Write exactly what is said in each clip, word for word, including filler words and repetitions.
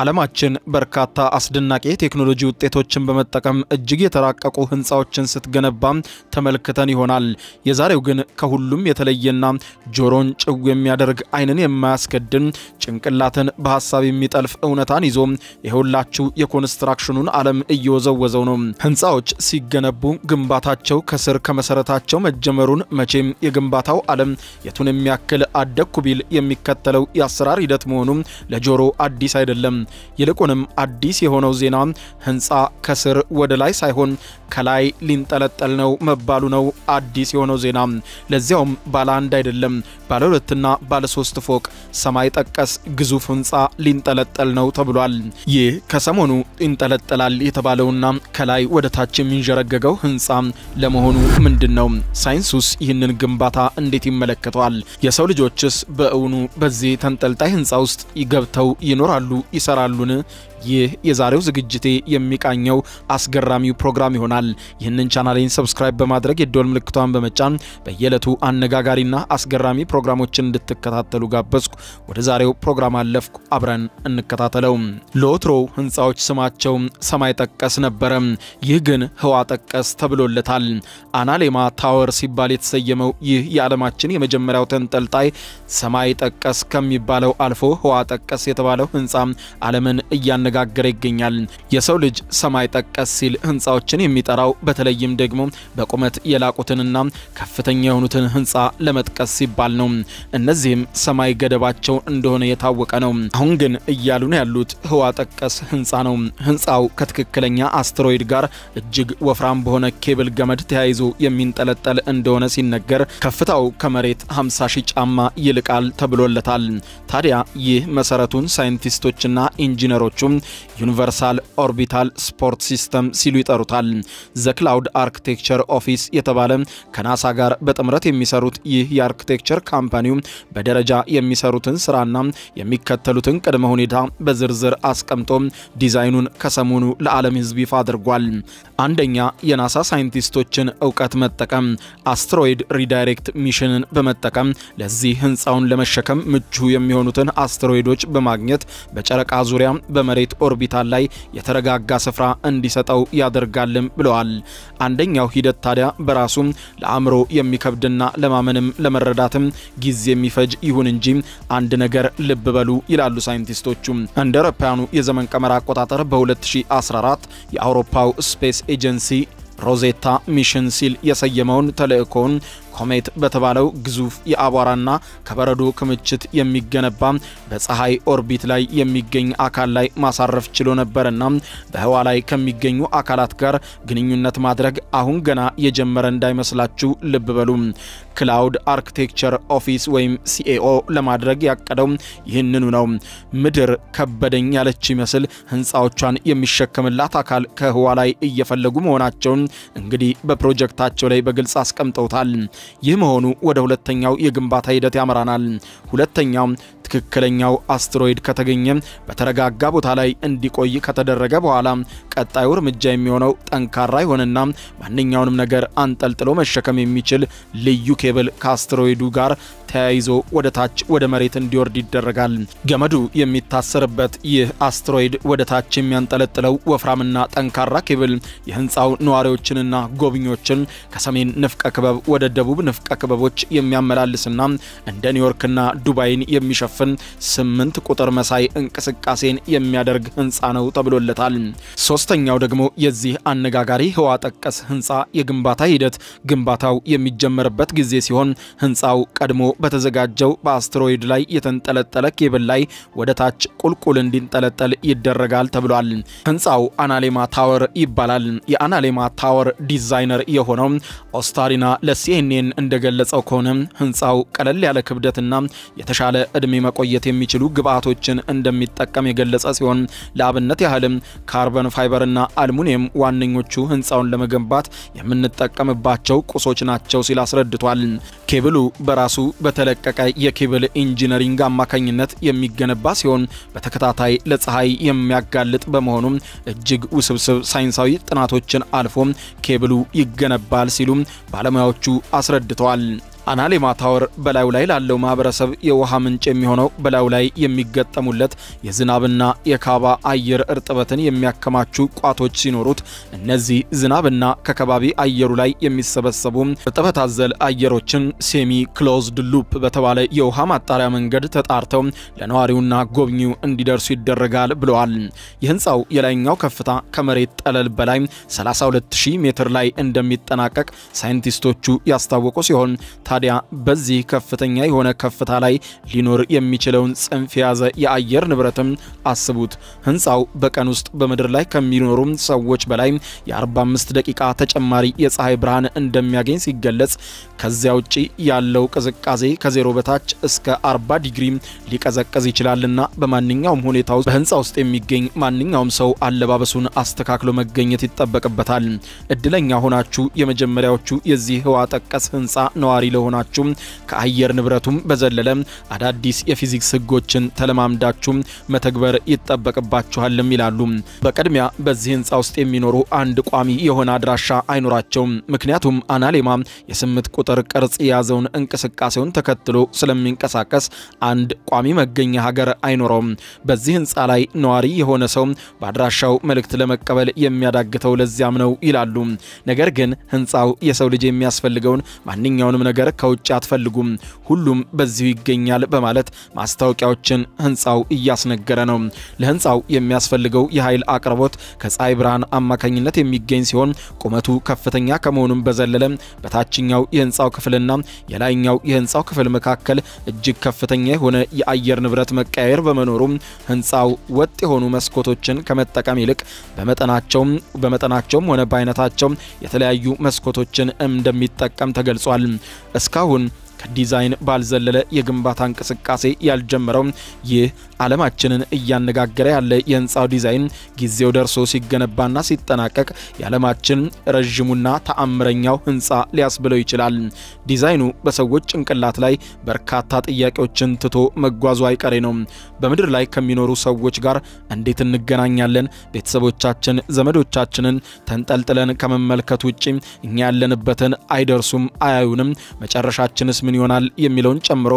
ዓለማችን በርካታ አስደናቂ የቴክኖሎጂ ውጤቶችን በመጠቀም እጅግ የተራቀቁ ህንጻዎችን ስትገነባም ተመልክተን ይሆናል። የዛሬው ግን ከሁሉም የተለየና ጆሮን ጭው የሚያደርግ አይንን የማያስከድን ጭንቅላትን በሐሳብ የሚጠልፍ እውነታን ይዞ ይሁላችሁ የኮንስትራክሽኑን ዓለም እየወዘወዘው ነው። ህንጻዎች ሲገነቡ ግንባታቸው ከስር ከመሰረታቸው መጀመሩን መቼም የግንባታው ዓለም የቱን የሚያክል አደኩቢል የሚከተለው ያሰራር ሂደት መሆኑ ለጆሮ አዲስ አይደለም። ይልቁንም አዲስ የሆነው ዜና ህንጻ ከስር ወደ ላይ ሳይሆን ከላይ ሊንጠለጠል ነው መባሉ ነው። አዲስ የሆነው ዜና ለዚያውም ባለ አንድ አይደለም ባለ ሁለትና ባለ ሶስት ፎቅ ሰማይ ተቀስ ግዙፍ ህንጻ ሊንጠለጠል ነው ተብሏል። ይህ ከሰሞኑ ሊንጠለጠላል የተባለውና ከላይ ወደ ታች የሚንጀረገገው ህንጻ ለመሆኑ ምንድነው? ሳይንሱስ ይህንን ግንባታ እንዴት ይመለከቷል? የሰው ልጆችስ በእውኑ በዚህ ተንጠልጣይ ህንጻ ውስጥ ይገብተው ይኖራሉ ይሰራሉን? ይህ የዛሬው ዝግጅቴ የሚቃኘው አስገራሚው ፕሮግራም ይሆናል። ይህንን ቻናሌን ሰብስክራይብ በማድረግ የዶል ምልክቷን በመጫን በየለቱ አነጋጋሪና አስገራሚ ፕሮግራሞችን እንድትከታተሉ ጋበዝኩ። ወደ ዛሬው ፕሮግራም አለፍኩ፣ አብረን እንከታተለው። ሎትሮ ህንጻዎች ስማቸው ሰማይ ተቀስ ነበር፣ ይህ ግን ህዋ ተቀስ ተብሎለታል። አናሌማ ታወር ሲባል የተሰየመው ይህ የዓለማችን የመጀመሪያው ተንጠልጣይ ሰማይ ተቀስ ከሚባለው አልፎ ህዋ ተቀስ የተባለው ህንጻ ዓለምን እያነጋ ጋር ይገኛል። የሰው ልጅ ሰማይ ተቀስ ሲል ህንጻዎችን የሚጠራው በተለይም ደግሞ በቁመት የላቁትንና ከፍተኛ የሆኑትን ህንጻ ለመጥቀስ ሲባል ነው። እነዚህም ሰማይ ገደባቸው እንደሆነ የታወቀ ነው። አሁን ግን እያሉን ያሉት ህዋ ተቀስ ህንጻ ነው። ህንጻው ከትክክለኛ አስትሮይድ ጋር እጅግ ወፍራም በሆነ ኬብል ገመድ ተያይዞ የሚንጠለጠል እንደሆነ ሲነገር ከፍታው ከመሬት ሃምሳ ሺህ ጫማ ይልቃል ተብሎለታል። ታዲያ ይህ መሰረቱን ሳይንቲስቶችና ኢንጂነሮቹ ዩኒቨርሳል ኦርቢታል ስፖርት ሲስተም ሲሉ ይጠሩታል። ዘ ክላውድ አርኪቴክቸር ኦፊስ የተባለ ከናሳ ጋር በጥምረት የሚሰሩት ይህ የአርኪቴክቸር ካምፓኒው በደረጃ የሚሰሩትን ስራና የሚከተሉትን ቅድመ ሁኔታ በዝርዝር አስቀምጦ ዲዛይኑን ከሰሞኑ ለዓለም ህዝብ ይፋ አድርጓል። አንደኛ፣ የናሳ ሳይንቲስቶችን ዕውቀት መጠቀም አስትሮይድ ሪዳይሬክት ሚሽንን በመጠቀም ለዚህ ህንጻውን ለመሸከም ምቹ የሚሆኑትን አስትሮይዶች በማግኘት በጨረቃ ዙሪያ በመሬት ኦርቢታል ላይ የተረጋጋ ስፍራ እንዲሰጠው ያደርጋልም ብለዋል። አንደኛው ሂደት ታዲያ በራሱ ለአእምሮ የሚከብድና ለማመንም ለመረዳትም ጊዜ የሚፈጅ ይሁን እንጂ አንድ ነገር ልብ በሉ ይላሉ ሳይንቲስቶቹ። እንደ አውሮፓውያኑ የዘመን ቀመር አቆጣጠር በ2014 የአውሮፓው ስፔስ ኤጀንሲ ሮዜታ ሚሽን ሲል የሰየመውን ተልእኮውን ኮሜት በተባለው ግዙፍ የአቧራና ከበረዶ ክምችት የሚገነባ በፀሐይ ኦርቢት ላይ የሚገኝ አካል ላይ ማሳረፍ ችሎ ነበርና በህዋ ላይ ከሚገኙ አካላት ጋር ግንኙነት ማድረግ አሁን ገና የጀመረ እንዳይመስላችሁ ልብ በሉ። ክላውድ አርኪቴክቸር ኦፊስ ወይም ሲኤኦ ለማድረግ ያቀደው ይህንኑ ነው። ምድር ከበደኝ ያለች ይመስል ህንጻዎቿን የሚሸከምላት አካል ከህዋ ላይ እየፈለጉ መሆናቸውን እንግዲህ በፕሮጀክታቸው ላይ በግልጽ አስቀምጠውታል። ይህ መሆኑ ወደ ሁለተኛው የግንባታ ሂደት ያመራናል። ሁለተኛው ትክክለኛው አስትሮይድ ከተገኘ በተረጋጋ ቦታ ላይ እንዲቆይ ከተደረገ በኋላ ቀጣዩ እርምጃ የሚሆነው ጠንካራ የሆነና ማንኛውንም ነገር አንጠልጥሎ መሸከም የሚችል ልዩ ኬብል ከአስትሮይዱ ጋር ተያይዞ ወደ ታች ወደ መሬት እንዲወርድ ይደረጋል። ገመዱ የሚታሰርበት ይህ አስትሮይድ ወደ ታች የሚያንጠለጥለው ወፍራምና ጠንካራ ኬብል የህንጻው ነዋሪዎችንና ጎብኚዎችን ከሰሜን ንፍቀ ክበብ ወደ ደቡብ ንፍቀ ክበቦች የሚያመላልስና እንደ ኒውዮርክና ዱባይን የሚሸፍ ስምንት ቁጥር መሳይ እንቅስቃሴን የሚያደርግ ህንጻ ነው ተብሎለታል። ሶስተኛው ደግሞ የዚህ አነጋጋሪ ህዋ ተቀስ ህንጻ የግንባታ ሂደት ግንባታው የሚጀመርበት ጊዜ ሲሆን ህንጻው ቀድሞ በተዘጋጀው በአስትሮይድ ላይ የተንጠለጠለ ኬብል ላይ ወደ ታች ቁልቁል እንዲንጠለጠል ይደረጋል ተብሏል። ህንጻው አናሌማ ታወር ይባላል። የአናሌማ ታወር ዲዛይነር የሆነው ኦስታሪና ለሲኤንኤን እንደገለጸው ከሆነ ህንጻው ቀለል ያለ ክብደትና የተሻለ እድሜ መቆየት የሚችሉ ግብአቶችን እንደሚጠቀም የገለጸ ሲሆን ለአብነት ያህልም ካርቦን ፋይበርና አልሙኒየም ዋነኞቹ ህንጻውን ለመገንባት የምንጠቀምባቸው ቁሶች ናቸው ሲል አስረድቷል። ኬብሉ በራሱ በተለቀቀ የኬብል ኢንጂነሪንግ አማካኝነት የሚገነባ ሲሆን በተከታታይ ለፀሐይ የሚያጋልጥ በመሆኑ እጅግ ውስብስብ ሳይንሳዊ ጥናቶችን አልፎ ኬብሉ ይገነባል ሲሉ ባለሙያዎቹ አስረድተዋል። أنالي ما ثور بلاولاي لالو ما برسب يوها من جميعهنو بلاولاي يميقت تمولت يزنابنا يكابا أير ارتباطن يميكماتشو قاتوج سينوروت نزي زنابنا ككبابي أيرولاي يميسبسبوم بتفتازل أيروچن سيمي كلوزد لوب بتوالي يوها ما تارا منجد تتارتو لنواريونا قوبنيو انديدرسو يدرغال بلوال يهنساو يلاينغو كفتا كمريت ألال بلاي ثلاثة وثلاثين ሺህ متر لاي እንደሚጠናቀቅ ሳይንቲስቶቹ ያስታወቁ ሲሆን ታዲያ በዚህ ከፍተኛ የሆነ ከፍታ ላይ ሊኖር የሚችለውን ጽንፍ ያዘ የአየር ንብረትም አስቡት። ህንጻው በቀን ውስጥ በመድር ላይ ከሚኖሩ ሰዎች በላይ የ45 ደቂቃ ተጨማሪ የፀሐይ ብርሃን እንደሚያገኝ ሲገለጽ ከዚያ ውጪ ያለው ቅዝቃዜ ከዜሮ በታች እስከ አርባ ዲግሪ ሊቀዘቅዝ ይችላልና በማንኛውም ሁኔታ ውስጥ በህንጻው ውስጥ የሚገኝ ማንኛውም ሰው አለባበሱን አስተካክሎ መገኘት ይጠበቅበታል። እድለኛ ሆናችሁ የመጀመሪያዎቹ የዚህ ህዋ ተቀስ ህንጻ ነዋሪ ለሆናችሁ ከአየር ንብረቱም በዘለለ አዳዲስ የፊዚክስ ህጎችን ተለማምዳችሁ መተግበር ይተጠበቅባችኋል ይላሉ። በቀድሚያ በዚህ ህንጻ ውስጥ የሚኖሩ አንድ ቋሚ የሆነ አድራሻ አይኖራቸው ምክንያቱም አናሌማ የስምንት ቁጥር ቅርጽ ያዘውን እንቅስቃሴውን ተከትሎ ስለሚንቀሳቀስ አንድ ቋሚ መገኛ ሀገር አይኖርም። በዚህ ህንጻ ላይ ነዋሪ የሆነ ሰው ባድራሻው መልእክት ለመቀበል የሚያዳግተው ለዚያም ነው ይላሉ። ነገር ግን ህንጻው የሰው ልጅ የሚያስፈልገውን ማንኛውንም ነገር ከውጭ አትፈልጉም ሁሉም በዚሁ ይገኛል በማለት ማስተዋቂያዎችን ህንጻው እያስነገረ ነው። ለህንጻው የሚያስፈልገው የኃይል አቅርቦት ከፀሐይ ብርሃን አማካኝነት የሚገኝ ሲሆን ቁመቱ ከፍተኛ ከመሆኑም በዘለለ በታችኛው የህንጻው ክፍልና የላይኛው የህንጻው ክፍል መካከል እጅግ ከፍተኛ የሆነ የአየር ንብረት መቀያየር በመኖሩ ህንጻው ወጥ የሆኑ መስኮቶችን ከመጠቀም ይልቅ በመጠናቸው በመጠናቸው ሆነ ባይነታቸው የተለያዩ መስኮቶችን እንደሚጠቀም ተገልጿል። እስካሁን ከዲዛይን ባልዘለለ የግንባታ እንቅስቃሴ ያልጀመረው ይህ ዓለማችንን እያነጋገረ ያለ የህንጻው ዲዛይን ጊዜው ደርሶ ሲገነባና ሲጠናቀቅ ያለማችን ረጅሙና ተአምረኛው ህንጻ ሊያስብለው ይችላል። ዲዛይኑ በሰዎች እንቅላት ላይ በርካታ ጥያቄዎችን ትቶ መጓዙ አይቀሬ ነው። በመድር ላይ ከሚኖሩ ሰዎች ጋር እንዴት እንገናኛለን? ቤተሰቦቻችን ዘመዶቻችንን ተንጠልጥለን ከመመልከት ውጪ እኛ ያለንበትን አይደርሱም አያዩንም መጨረሻችንስ ምን ይሆናል የሚለውን ጨምሮ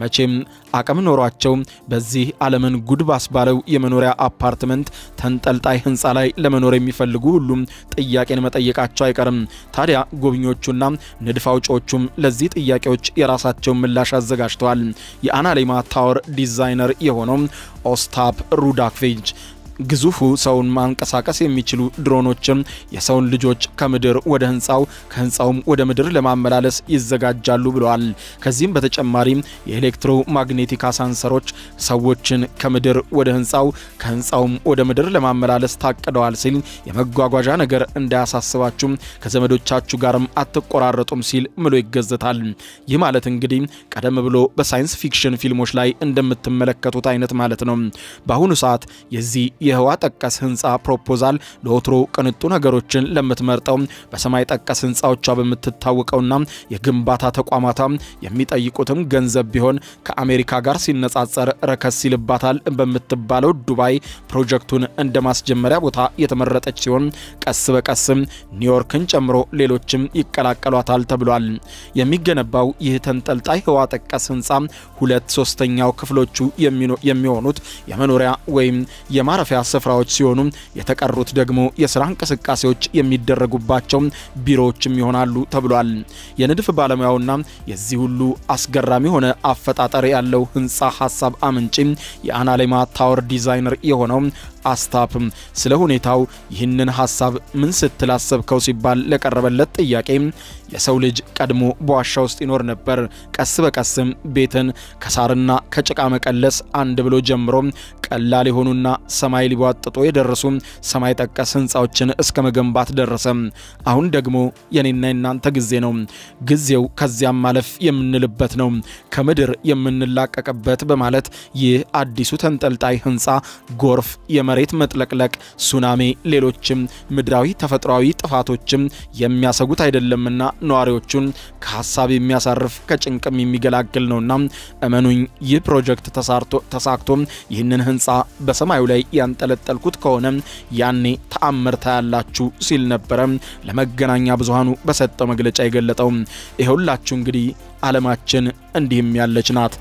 መቼም አቀም ኖሯቸው በዚህ ዓለምን ጉድባስ ባለው የመኖሪያ አፓርትመንት ተንጠልጣይ ህንጻ ላይ ለመኖር የሚፈልጉ ሁሉ ጥያቄን መጠየቃቸው አይቀርም። ታዲያ ጎብኚዎቹና ንድፍ አውጪዎቹም ለዚህ ጥያቄዎች የራሳቸው ምላሽ አዘጋጅተዋል። የአናሌማ ታወር ዲዛይነር የሆነው ኦስታፕ ሩዳክቬጅ ግዙፉ ሰውን ማንቀሳቀስ የሚችሉ ድሮኖችን የሰውን ልጆች ከምድር ወደ ህንጻው ከህንጻው ወደ ምድር ለማመላለስ ይዘጋጃሉ ብለዋል። ከዚህም በተጨማሪ የኤሌክትሮ ማግኔቲክ ሳንሰሮች ሰዎችን ከምድር ወደ ህንጻው ከህንጻው ወደ ምድር ለማመላለስ ታቀደዋል ሲል የመጓጓዣ ነገር እንዳያሳስባችሁ ከዘመዶቻችሁ ጋርም አትቆራረጡም ሲል ምሎ ይገዘታል። ይህ ማለት እንግዲህ ቀደም ብሎ በሳይንስ ፊክሽን ፊልሞች ላይ እንደምትመለከቱት አይነት ማለት ነው። በአሁኑ ሰዓት የዚህ የህዋ ተቀስ ህንጻ ፕሮፖዛል ለኦትሮ ቀንጡ ነገሮችን ለምትመርጠው በሰማይ ተቀስ ህንጻዎቿ በመተታወቀውና የግንባታ ተቋማታ የሚጠይቁትም ገንዘብ ቢሆን ከአሜሪካ ጋር ሲነጻጸር ረከስ ይልባታል በመተባለው ዱባይ ፕሮጀክቱን እንደማስጀመሪያ ቦታ የተመረጠች ሲሆን ቀስ በቀስ ኒውዮርክን ጨምሮ ሌሎችም ይቀላቀሏታል ተብሏል። የሚገነባው ይህ ተንጠልጣይ ህዋ ተቀስ ህንጻ ሁለት ሶስተኛው ክፍሎቹ የሚሆኑት የመኖሪያ ወይም የማራ ስፍራዎች ሲሆኑ የተቀሩት ደግሞ የሥራ እንቅስቃሴዎች የሚደረጉባቸው ቢሮዎችም ይሆናሉ ተብሏል። የንድፍ ባለሙያውና የዚህ ሁሉ አስገራሚ ሆነ አፈጣጣሪ ያለው ህንጻ ሐሳብ አመንጪ የአናሌማ ታወር ዲዛይነር የሆነው አስታፕ ስለ ሁኔታው ይህንን ሐሳብ ምን ስትላሰብከው ሲባል ለቀረበለት ጥያቄ የሰው ልጅ ቀድሞ በዋሻው ውስጥ ይኖር ነበር ቀስ በቀስ ቤትን ከሳርና ከጭቃ መቀለስ አንድ ብሎ ጀምሮ ቀላል የሆኑና ሰማይ ሊባጥጦ የደረሱ ሰማይ ተቀስ ህንጻዎችን እስከ መገንባት ደረሰ። አሁን ደግሞ የኔና እናንተ ጊዜ ነው። ጊዜው ከዚያም ማለፍ የምንልበት ነው ከምድር የምንላቀቀበት በማለት የአዲሱ ተንጠልጣይ ህንጻ ጎርፍ የመሬት መጥለቅለቅ ሱናሚ ሌሎችም ምድራዊ ተፈጥሯዊ ጥፋቶችም የሚያሰጉት አይደለምና ነዋሪዎቹን ከሐሳብ የሚያሳርፍ ከጭንቅም የሚገላግል ነውና አመኑኝ ይህ ፕሮጀክት ተሳርቶ ተሳክቶ ይህንን ህንጻ በሰማዩ ላይ ያንጠለጠልኩት ከሆነ ያኔ ተአምርታ ያላችሁ ሲል ነበረ ለመገናኛ ብዙሃኑ በሰጠው መግለጫ የገለጠው። ይሄውላችሁ እንግዲህ ዓለማችን እንዲህም ያለች ናት።